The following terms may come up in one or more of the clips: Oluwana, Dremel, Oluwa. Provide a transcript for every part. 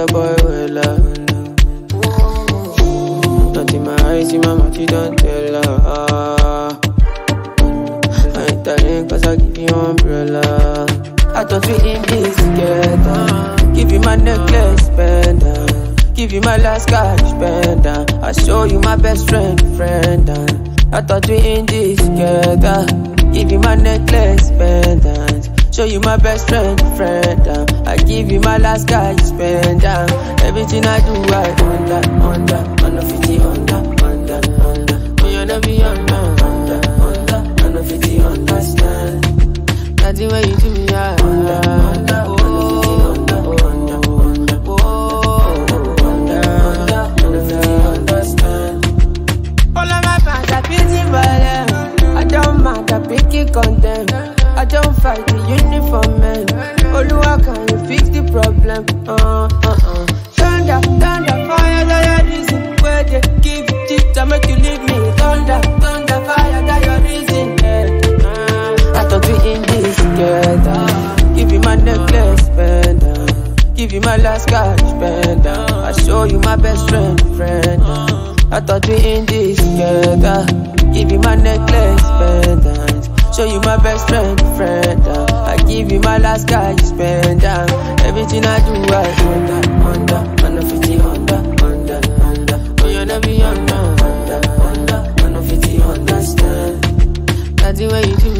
the boy well. Not in my eyes, in my mouth, you don't tell her. I ain't telling cause I give you umbrella. I don't feel in this together. Give you my necklace, pendant. Give you my last cash, pendant. I show you my best friend. I thought we in this together. Give you my necklace, pendant. Show you my best friend. I give you my last guy to spend. Everything I do, I under. On the 50 under. Me wanna be under. On the 50 understand. Nothing when you do me under. I don't fight the uniform, man. Oluwa, can you fix the problem? Thunder, fire, that your reason. Where they give you cheap to make you leave me. Thunder, fire, that your reason. I thought we in this together. Give you my necklace, spender. Give you my last cash, spender. I show you my best friend. I thought we in this together. Give you my necklace, spender. Show you my best friend. I give you my last guy you spend. Everything I do, I under, 50 under. When you never be under, 50 understand. That's the way you do me,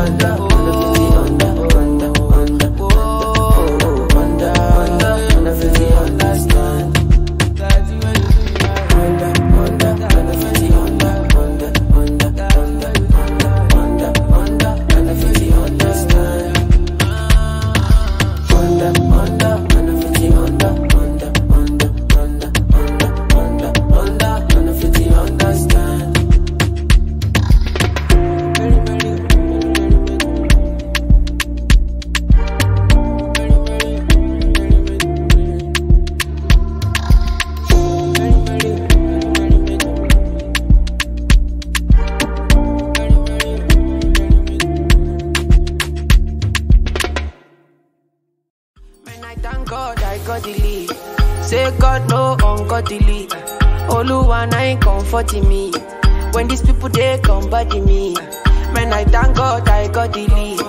under, 50 understand. That's the way you do me, under, 50 me. When these people they come body me, man I thank God I got the lead.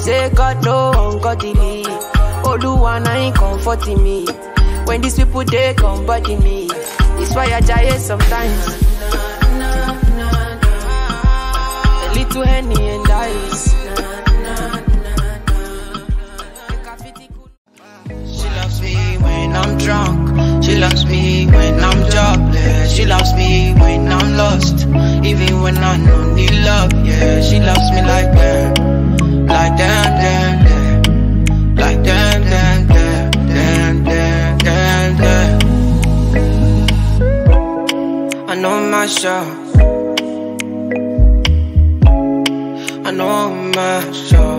Say God no ungodly, Oluwana ain't comforting me. When these people they come body me, it's why I die sometimes. A little Henny and ice. She loves me when I'm drunk. She loves me when I'm jobless. She loves me when I'm lost, even when I don't need love. Yeah, she loves me like that, like that, like that. I know my shot. I know my shot.